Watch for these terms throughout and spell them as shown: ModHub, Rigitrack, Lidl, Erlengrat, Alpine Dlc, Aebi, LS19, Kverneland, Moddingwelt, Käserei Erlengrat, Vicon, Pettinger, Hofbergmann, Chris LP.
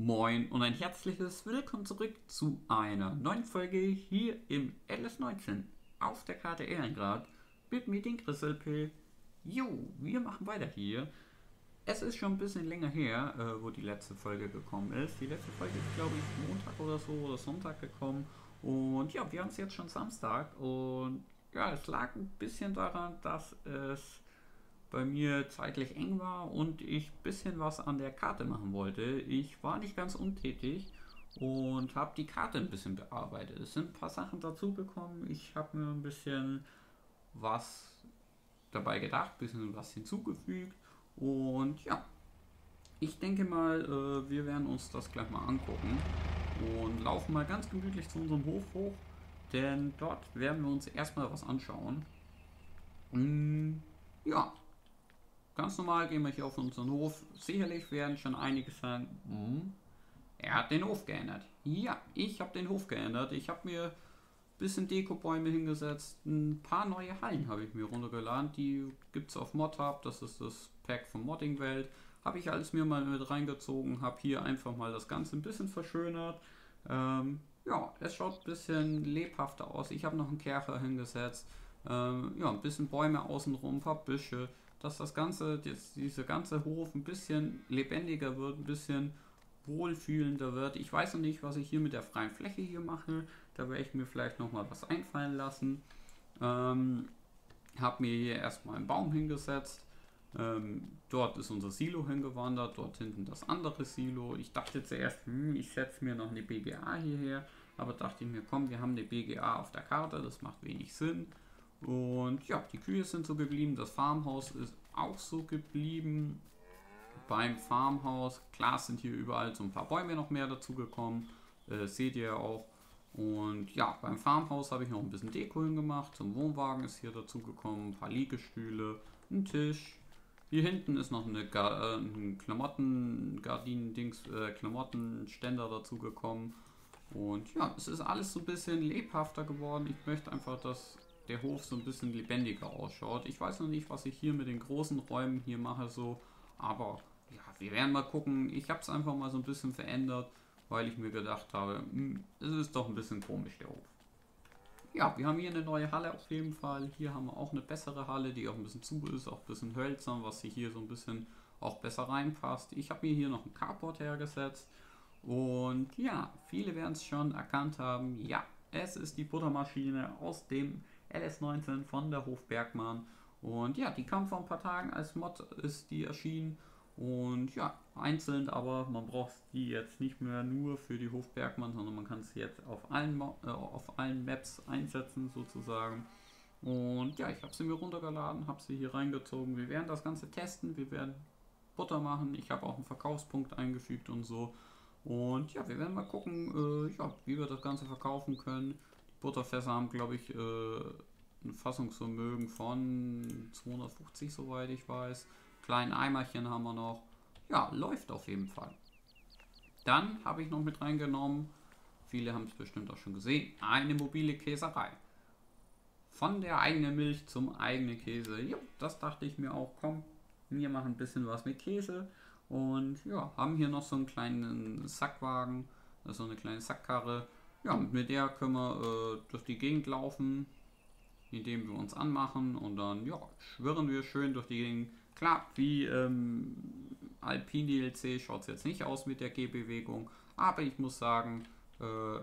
Moin und ein herzliches Willkommen zurück zu einer neuen Folge hier im LS19 auf der Karte Erlengrat mit mir, den Chris LP. Jo, wir machen weiter hier. Es ist schon ein bisschen länger her, wo die letzte Folge gekommen ist. Die letzte Folge ist, glaube ich, Montag oder so oder Sonntag gekommen. Und ja, wir haben es jetzt schon Samstag. Und ja, es lag ein bisschen daran, dass es bei mir zeitlich eng war und ich ein bisschen was an der Karte machen wollte. Ich war nicht ganz untätig und habe die Karte ein bisschen bearbeitet. Es sind ein paar Sachen dazu gekommen. Ich habe mir ein bisschen was dabei gedacht, ein bisschen was hinzugefügt. Und ja, ich denke mal, wir werden uns das gleich mal angucken und laufen mal ganz gemütlich zu unserem Hof hoch, denn dort werden wir uns erstmal was anschauen. Ja. Ganz normal gehen wir hier auf unseren Hof. Sicherlich werden schon einige sagen, er hat den Hof geändert. Ja, ich habe den Hof geändert. Ich habe mir ein bisschen Dekobäume hingesetzt. Ein paar neue Hallen habe ich mir runtergeladen. Die gibt es auf ModHub. Das ist das Pack von Moddingwelt. Habe ich alles mir mal mit reingezogen. Habe hier einfach mal das Ganze ein bisschen verschönert. Ja, es schaut ein bisschen lebhafter aus. Ich habe noch einen Kercher hingesetzt. Ja, ein bisschen Bäume außenrum, ein paar Büsche. Dass das Ganze, dieser ganze Hof ein bisschen lebendiger wird, ein bisschen wohlfühlender wird. Ich weiß noch nicht, was ich hier mit der freien Fläche hier mache. Da werde ich mir vielleicht nochmal was einfallen lassen. Habe mir hier erstmal einen Baum hingesetzt. Dort ist unser Silo hingewandert, dort hinten das andere Silo. Ich dachte zuerst, ich setze mir noch eine BGA hierher. Aber dachte ich mir, komm, wir haben eine BGA auf der Karte, das macht wenig Sinn. Und ja, die Kühe sind so geblieben, das Farmhaus ist auch so geblieben. Beim Farmhaus, klar, sind hier überall so ein paar Bäume noch mehr dazu gekommen, seht ihr auch. Und ja, beim Farmhaus habe ich noch ein bisschen Deko hingemacht. Zum Wohnwagen ist hier dazu gekommen, ein paar Liegestühle, ein Tisch. Hier hinten ist noch eine Klamottenständer dazu gekommen. Und ja, es ist alles so ein bisschen lebhafter geworden. Ich möchte einfach, dass der Hof so ein bisschen lebendiger ausschaut. Ich weiß noch nicht, was ich hier mit den großen Räumen hier mache, so, aber ja, wir werden mal gucken. Ich habe es einfach mal so ein bisschen verändert, weil ich mir gedacht habe, es ist doch ein bisschen komisch, der Hof. Ja, wir haben hier eine neue Halle auf jeden Fall. Hier haben wir auch eine bessere Halle, die auch ein bisschen zu ist, auch ein bisschen hölzern, was sich hier so ein bisschen auch besser reinpasst. Ich habe mir hier noch ein Carport hergesetzt und ja, viele werden es schon erkannt haben. Ja, es ist die Buttermaschine aus dem LS19 von der Hofbergmann. Und ja, die kam vor ein paar Tagen als Mod, ist die erschienen. Und ja, einzeln, aber man braucht die jetzt nicht mehr nur für die Hofbergmann, sondern man kann es jetzt auf allen Maps einsetzen sozusagen. Und ja, ich habe sie mir runtergeladen, habe sie hier reingezogen. Wir werden das Ganze testen, wir werden Butter machen. Ich habe auch einen Verkaufspunkt eingefügt und so. Und ja, wir werden mal gucken, ja, wie wir das Ganze verkaufen können. Butterfässer haben, glaube ich, ein Fassungsvermögen von 250, soweit ich weiß. Kleinen Eimerchen haben wir noch. Ja, läuft auf jeden Fall. Dann habe ich noch mit reingenommen, viele haben es bestimmt auch schon gesehen, eine mobile Käserei. Von der eigenen Milch zum eigenen Käse. Ja, das dachte ich mir auch, komm, wir machen ein bisschen was mit Käse. Und ja, haben hier noch so einen kleinen Sackwagen, also eine kleine Sackkarre. Ja, mit der können wir durch die Gegend laufen, indem wir uns anmachen und dann, ja, schwirren wir schön durch die Gegend. Klar, wie Alpin DLC schaut es jetzt nicht aus mit der Gehbewegung, aber ich muss sagen,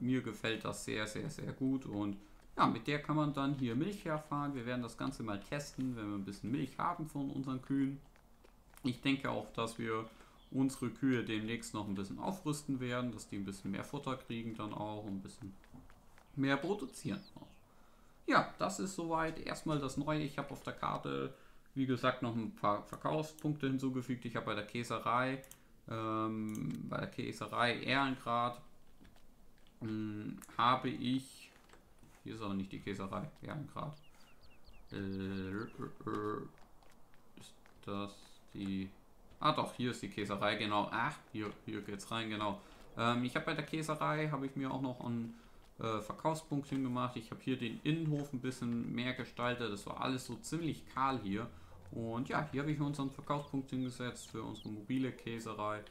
mir gefällt das sehr, sehr, sehr gut. Und ja, mit der kann man dann hier Milch herfahren. Wir werden das Ganze mal testen, wenn wir ein bisschen Milch haben von unseren Kühen. Ich denke auch, dass wir unsere Kühe demnächst noch ein bisschen aufrüsten werden, dass die ein bisschen mehr Futter kriegen dann auch, ein bisschen mehr produzieren auch. Ja, das ist soweit erstmal das Neue. Ich habe auf der Karte, wie gesagt, noch ein paar Verkaufspunkte hinzugefügt. Ich habe bei der Käserei Erlengrat habe ich, hier ist aber nicht die Käserei Erlengrat, ist das die, ah doch, hier ist die Käserei, genau. Ach, hier geht's rein, genau. Ich habe bei der Käserei, habe ich mir auch noch einen Verkaufspunkt hingemacht. Ich habe hier den Innenhof ein bisschen mehr gestaltet. Das war alles so ziemlich kahl hier. Und ja, hier habe ich unseren Verkaufspunkt hingesetzt für unsere mobile Käserei.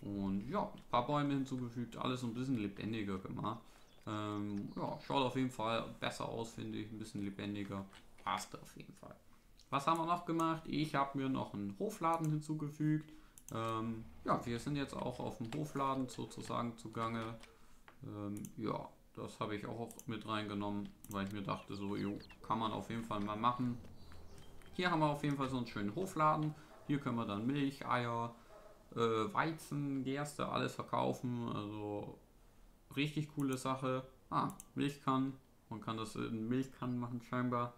Und ja, ein paar Bäume hinzugefügt, alles ein bisschen lebendiger gemacht. Ja, schaut auf jeden Fall besser aus, finde ich, ein bisschen lebendiger. Passt auf jeden Fall. Was haben wir noch gemacht? Ich habe mir noch einen Hofladen hinzugefügt. Ja, wir sind jetzt auch auf dem Hofladen sozusagen zugange. Ja, das habe ich auch mit reingenommen, weil ich mir dachte, so, jo, kann man auf jeden Fall mal machen. Hier haben wir auf jeden Fall so einen schönen Hofladen. Hier können wir dann Milch, Eier, Weizen, Gerste, alles verkaufen. Also richtig coole Sache. Ah, Milchkannen. Man kann das in Milchkannen machen scheinbar.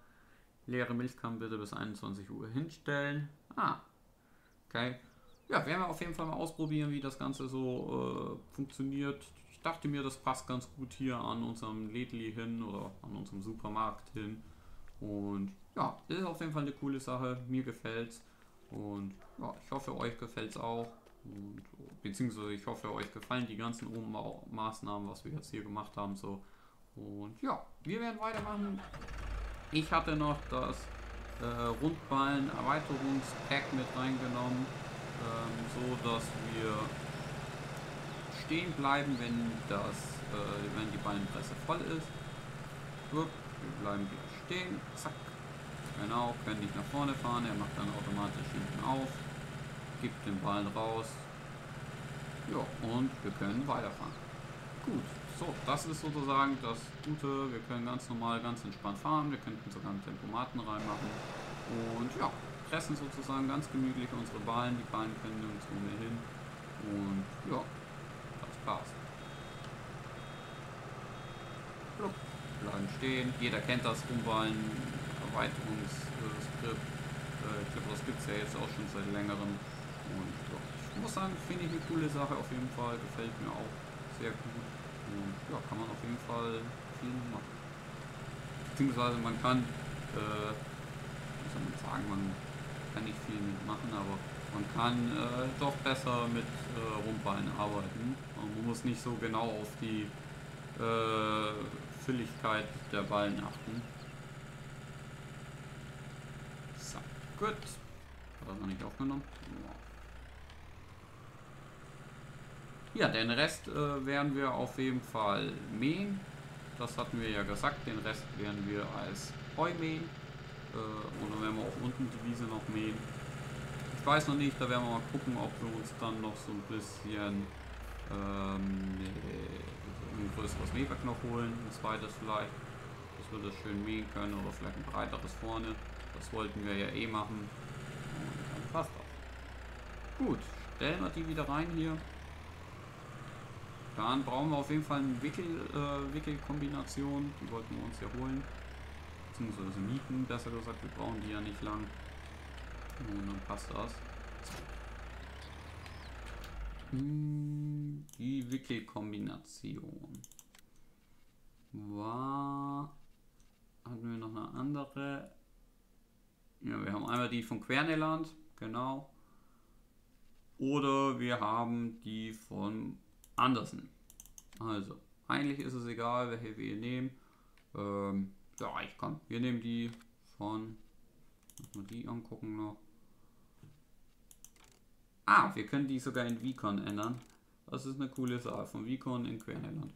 Leere Milchkannen bitte bis 21 Uhr hinstellen. Ah, okay. Ja, werden wir auf jeden Fall mal ausprobieren, wie das Ganze so funktioniert. Ich dachte mir, das passt ganz gut hier an unserem Lidl hin oder an unserem Supermarkt hin. Und ja, ist auf jeden Fall eine coole Sache. Mir gefällt's. Und ja, ich hoffe, euch gefällt's auch. Und, beziehungsweise ich hoffe, euch gefallen die ganzen Maßnahmen, was wir jetzt hier gemacht haben. So. Und ja, wir werden weitermachen. Ich hatte noch das Rundballen-Erweiterungspack mit reingenommen, so dass wir stehen bleiben, wenn das, wenn die Ballenpresse voll ist. Upp, wir bleiben wieder stehen. Zack. Genau, können nicht nach vorne fahren. Er macht dann automatisch hinten auf, gibt den Ballen raus. Ja, und wir können weiterfahren. Gut, so, das ist sozusagen das Gute. Wir können ganz normal, ganz entspannt fahren. Wir könnten sogar einen Tempomaten reinmachen. Und ja, pressen sozusagen ganz gemütlich unsere Ballen. Die Ballen können uns ohnehin. Und ja, das passt. Plupp, bleiben stehen. Jeder kennt das Rumballen. Erweiterungsskript. Ich glaube, das gibt es ja jetzt auch schon seit längerem. Und ja, ich muss sagen, finde ich eine coole Sache auf jeden Fall. Gefällt mir auch sehr gut. Und ja, kann man auf jeden Fall viel machen. Beziehungsweise man kann, was soll man sagen, man kann nicht viel mitmachen, aber man kann doch besser mit Rumpeln arbeiten. Man muss nicht so genau auf die Fülligkeit der Ballen achten. Gut. Hat das noch nicht aufgenommen? Ja, den Rest werden wir auf jeden Fall mähen. Das hatten wir ja gesagt. Den Rest werden wir als Heu mähen. Und dann werden wir auch unten die Wiese noch mähen. Ich weiß noch nicht, da werden wir mal gucken, ob wir uns dann noch so ein bisschen ein größeres Mähwerk noch holen. Ein zweites vielleicht. Dass wir das schön mähen können oder vielleicht ein breiteres vorne. Das wollten wir ja eh machen. Und dann passt auch. Gut, stellen wir die wieder rein hier. Dann brauchen wir auf jeden Fall eine Wickelkombination. Die wollten wir uns ja holen. Beziehungsweise mieten, besser gesagt. Wir brauchen die ja nicht lang. Und dann passt das. Die Wickelkombination. War... Hatten wir noch eine andere... Ja, wir haben einmal die von Kverneland, genau. Oder wir haben die von Andersen. Also, eigentlich ist es egal, welche wir nehmen. Ja, ich kann. Wir nehmen die von... Lass mal die angucken noch. Ah, wir können die sogar in Vicon ändern. Das ist eine coole Sache. Von Vicon in Kverneland.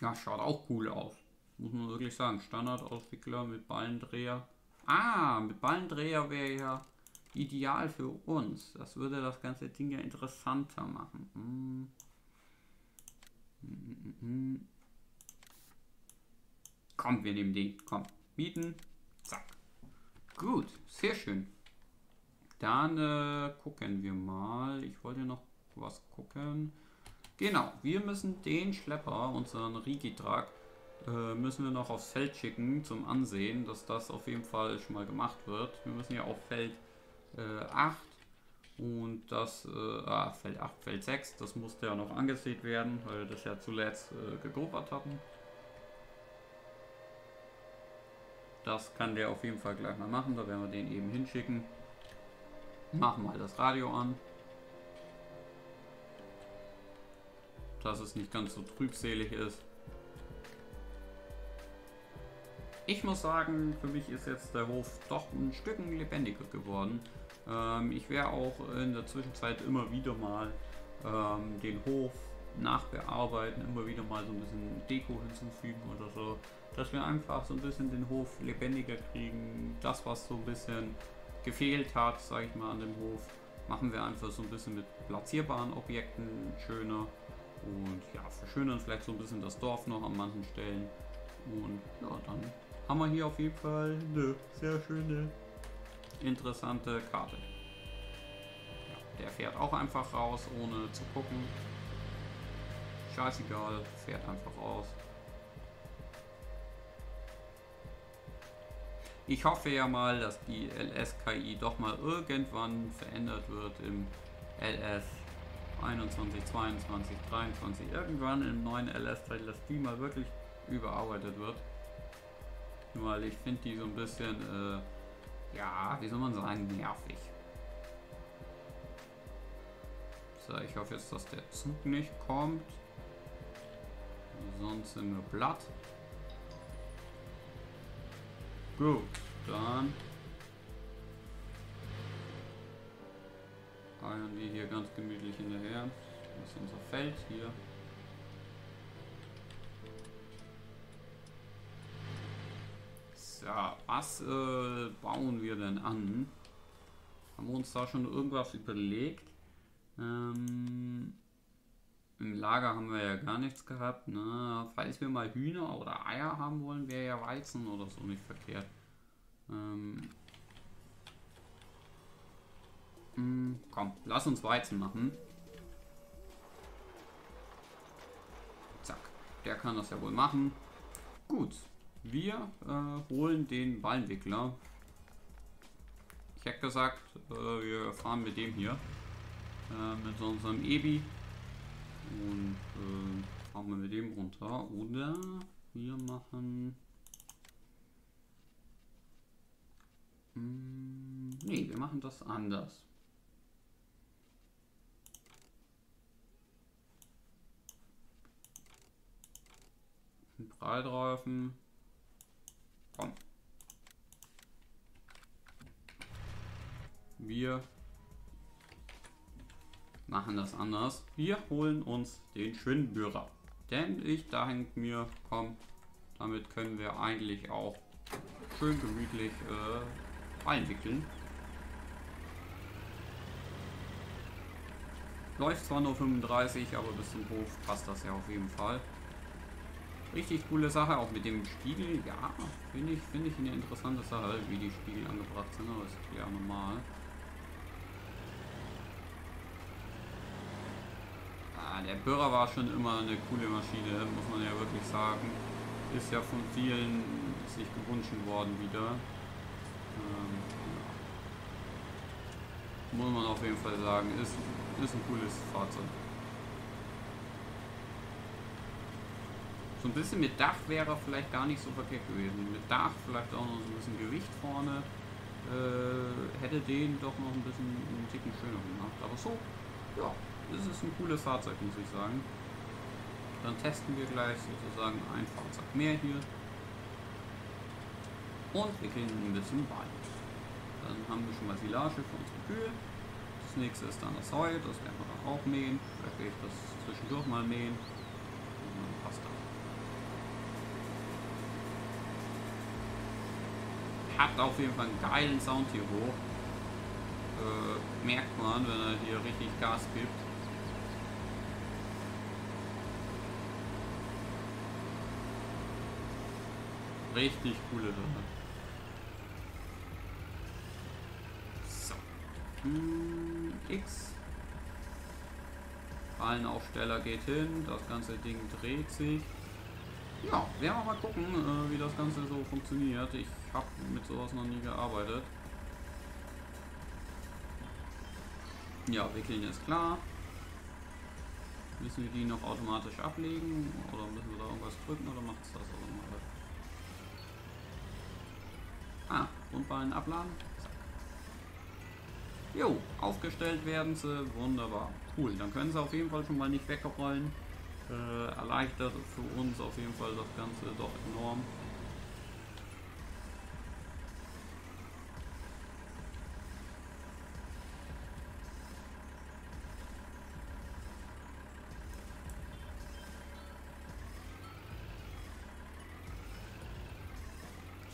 Ja, schaut auch cool aus. Muss man wirklich sagen, Standardauswickler mit Ballendreher. Ah, mit Ballendreher wäre ja ideal für uns. Das würde das ganze Ding ja interessanter machen. Komm, wir nehmen den. Komm, mieten. Zack. Gut, sehr schön. Dann gucken wir mal. Ich wollte noch was gucken. Genau, wir müssen den Schlepper, unseren Rigitrack, müssen wir noch aufs Feld schicken zum Ansehen, dass das auf jeden Fall schon mal gemacht wird. Wir müssen ja auf Feld 8 und das, Feld 8, Feld 6, das musste ja noch angesehen werden, weil wir das ja zuletzt gegruppert hatten. Das kann der auf jeden Fall gleich mal machen, da werden wir den eben hinschicken. Machen mal das Radio an. Dass es nicht ganz so trübselig ist. Ich muss sagen, für mich ist jetzt der Hof doch ein Stück lebendiger geworden. Ich werde auch in der Zwischenzeit immer wieder mal den Hof nachbearbeiten, immer wieder mal so ein bisschen Deko hinzufügen oder so, dass wir einfach so ein bisschen den Hof lebendiger kriegen. Das, was so ein bisschen gefehlt hat, sage ich mal, an dem Hof, machen wir einfach so ein bisschen mit platzierbaren Objekten schöner und ja, verschönern vielleicht so ein bisschen das Dorf noch an manchen Stellen. Und ja, dann haben wir hier auf jeden Fall eine sehr schöne, interessante Karte. Ja, der fährt auch einfach raus, ohne zu gucken. Scheißegal, fährt einfach raus. Ich hoffe ja mal, dass die LS-KI doch mal irgendwann verändert wird im LS21, 22, 23. Irgendwann im neuen LS-Teil, dass die mal wirklich überarbeitet wird. Weil ich finde die so ein bisschen, ja, wie soll man sagen, nervig. So, ich hoffe jetzt, dass der Zug nicht kommt. Sonst sind wir platt. Gut, dann eiern wir hier ganz gemütlich hinterher. Das ist unser Feld hier. So, was bauen wir denn an? Haben wir uns da schon irgendwas überlegt? Im Lager haben wir ja gar nichts gehabt, ne? Falls wir mal Hühner oder Eier haben wollen, wäre ja Weizen oder so nicht verkehrt. Komm, lass uns Weizen machen. Zack, der kann das ja wohl machen. Gut, wir holen den Ballentwickler. Ich hätte gesagt, wir fahren mit dem hier. Mit unserem Ebi. Und fahren wir mit dem runter, oder wir machen nee, wir machen das anders. Ein Breitreifen. Komm. Wir machen das anders. Wir holen uns den Schwindbürer. Denn ich denke mir, komm, damit können wir eigentlich auch schön gemütlich einwickeln. Läuft zwar nur 35, aber bis zum Hof passt das ja auf jeden Fall. Richtig coole Sache, auch mit dem Spiegel. Ja, finde ich eine interessante Sache, wie die Spiegel angebracht sind. Das ist ja normal. Der Böhrer war schon immer eine coole Maschine, muss man ja wirklich sagen. Ist ja von vielen sich gewünscht worden wieder. Ja. Muss man auf jeden Fall sagen, ist ein cooles Fahrzeug. So ein bisschen mit Dach wäre vielleicht gar nicht so verkehrt gewesen. Mit Dach vielleicht auch noch so ein bisschen Gewicht vorne. Hätte den doch noch ein bisschen einen Ticken schöner gemacht. Aber so, ja. Das ist ein cooles Fahrzeug, muss ich sagen. Dann testen wir gleich sozusagen ein Fahrzeug mehr hier. Und wickeln ein bisschen weit. Dann haben wir schon mal Silage für unsere Kühe. Das nächste ist dann das Heu, das werden wir dann auch mähen. Vielleicht werde ich das zwischendurch mal mähen. Und dann passt das. Hat auf jeden Fall einen geilen Sound hier hoch. Merkt man, wenn er hier richtig Gas gibt. Richtig coole Sache. So. X. Ballenaufsteller geht hin. Das ganze Ding dreht sich. Ja, werden wir mal gucken, wie das Ganze so funktioniert. Ich habe mit sowas noch nie gearbeitet. Ja, wickeln ist klar. Müssen wir die noch automatisch ablegen? Oder müssen wir da irgendwas drücken? Oder macht es das automatisch? Ah, Grundballen abladen. Zack. Jo, aufgestellt werden sie. Wunderbar. Cool, dann können sie auf jeden Fall schon mal nicht wegrollen. Erleichtert für uns auf jeden Fall das Ganze doch enorm.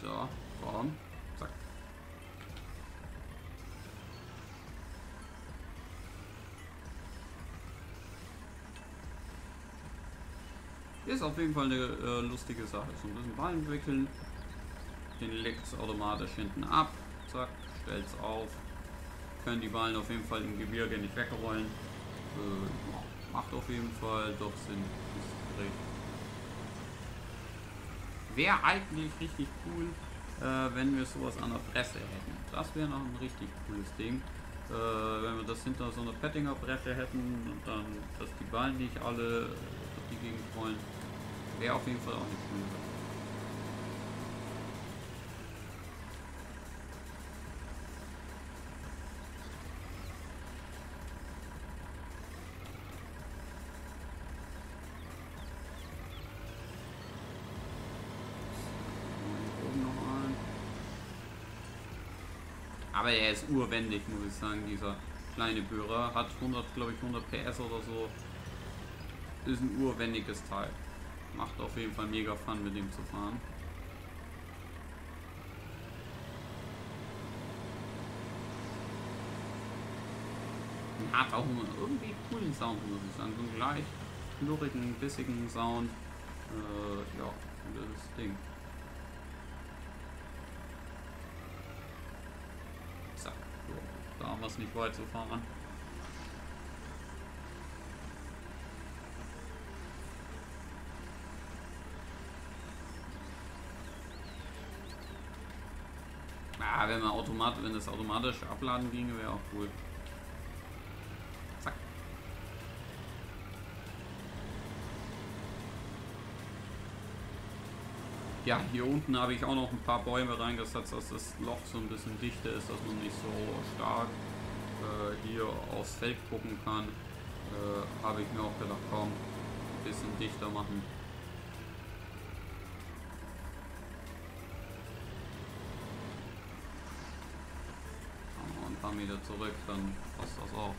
So, komm. Zack. Ist auf jeden Fall eine lustige Sache. So ein bisschen Ball entwickeln. Den legt es automatisch hinten ab. Zack, stellt es auf. Können die Ballen auf jeden Fall im Gebirge nicht wegrollen. Macht auf jeden Fall doch Sinn. Wäre eigentlich richtig cool, wenn wir sowas an der Presse hätten. Das wäre noch ein richtig cooles Ding. Wenn wir das hinter so einer Pettinger Presse hätten und dann, dass die Ballen nicht alle durch die Gegend rollen, wäre auf jeden Fall auch nicht cool. Aber er ist urwendig, muss ich sagen, dieser kleine Bohrer. Hat 100, glaube ich, 100 PS oder so. Ist ein urwendiges Teil. Macht auf jeden Fall mega Fun, mit dem zu fahren. Hat auch einen irgendwie coolen Sound, muss ich sagen. So einen gleich knurrigen, bissigen Sound. Ja, das Ding. Da haben wir es nicht weit zu fahren. Ah, wenn das automatisch abladen ginge, wäre auch cool. Zack. Ja, hier unten habe ich auch noch ein paar Bäume reingesetzt, dass das Loch so ein bisschen dichter ist, dass man nicht so stark hier aufs Feld gucken kann. Habe ich mir auch gedacht, komm, ein bisschen dichter machen. Noch ein paar Meter zurück, dann passt das auch.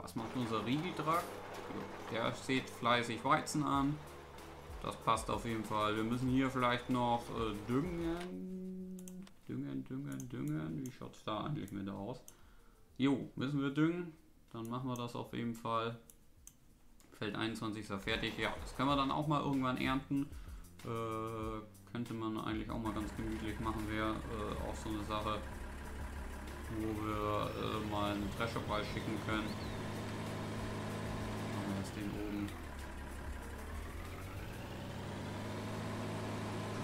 Was macht unser Riegeldrack? Der sät fleißig Weizen an. Das passt auf jeden Fall. Wir müssen hier vielleicht noch düngen. Düngen. Wie schaut es da eigentlich mit aus? Jo, müssen wir düngen. Dann machen wir das auf jeden Fall. Feld 21 ist ja fertig. Ja, das können wir dann auch mal irgendwann ernten. Könnte man eigentlich auch mal ganz gemütlich machen. Wäre auch so eine Sache, wo wir mal einen Trescherball schicken können. Machen wir das den oben.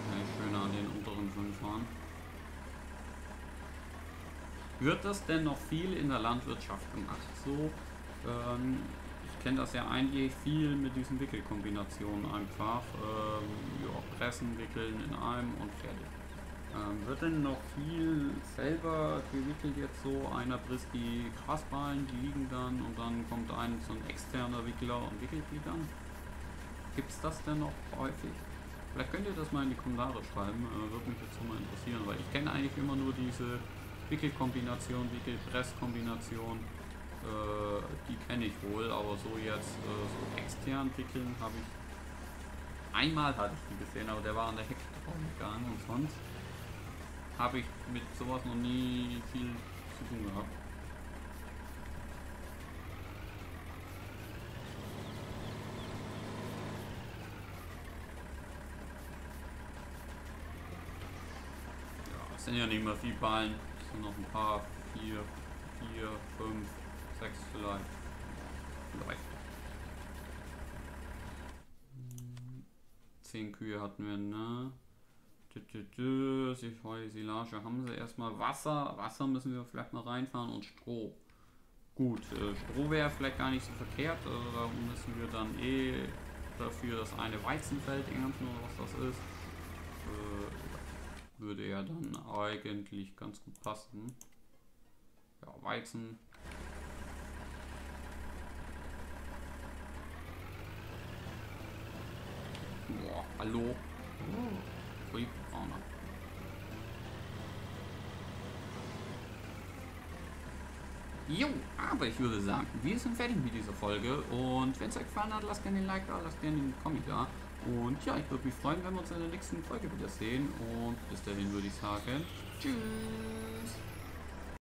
Kann ich schöner an den unteren 5 fahren. Wird das denn noch viel in der Landwirtschaft gemacht? So, ich kenne das ja eigentlich viel mit diesen Wickelkombinationen einfach. Ja, pressen, wickeln in einem und fertig. Wird denn noch viel selber gewickelt jetzt so? Einer frisst die Grasballen, die liegen dann und dann kommt ein so ein externer Wickler und wickelt die dann? Gibt es das denn noch häufig? Vielleicht könnt ihr das mal in die Kommentare schreiben, würde mich jetzt mal interessieren, weil ich kenne eigentlich immer nur diese Wickelkombination, Wickelpresskombination, die kenne ich wohl, aber so jetzt so extern wickeln habe ich. Einmal hatte ich die gesehen, aber der war an der Hecke drauf gegangen und sonst habe ich mit sowas noch nie viel zu tun gehabt. Ja, es sind ja nicht mehr viel Ballen, es sind noch ein paar, 4, 5, 6 vielleicht. Vielleicht. 10 Kühe hatten wir, ne? Silage haben sie erstmal. Wasser müssen wir vielleicht mal reinfahren und Stroh. Gut, Stroh wäre vielleicht gar nicht so verkehrt. Da müssen wir dann eh dafür das eine Weizenfeld ernten oder was das ist. Würde ja dann eigentlich ganz gut passen. Ja, Weizen. Boah, hallo. Ui, brauner. Jo, aber ich würde sagen, wir sind fertig mit dieser Folge und wenn es euch gefallen hat, lasst gerne den Like da, lasst gerne den Kommi da und ja, ich würde mich freuen, wenn wir uns in der nächsten Folge wiedersehen und bis dahin würde ich sagen, tschüss!